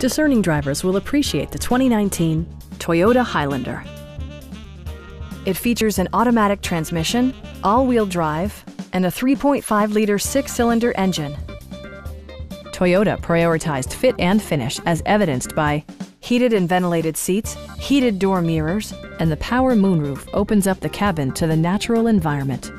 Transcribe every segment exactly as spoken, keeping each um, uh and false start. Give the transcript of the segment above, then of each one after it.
Discerning drivers will appreciate the twenty nineteen Toyota Highlander. It features an automatic transmission, all-wheel drive, and a three point five liter six-cylinder engine. Toyota prioritized fit and finish as evidenced by heated and ventilated seats, heated door mirrors, and the power moonroof opens up the cabin to the natural environment.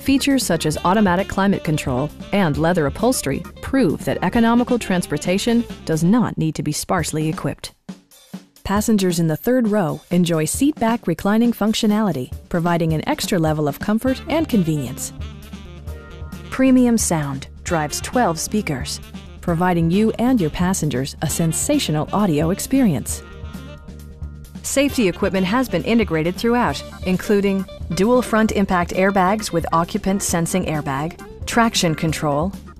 Features such as automatic climate control and leather upholstery prove that economical transportation does not need to be sparsely equipped. Passengers in the third row enjoy seat-back reclining functionality, providing an extra level of comfort and convenience. Premium sound drives twelve speakers, providing you and your passengers a sensational audio experience. Safety equipment has been integrated throughout, including dual front impact airbags with occupant sensing airbag, traction control,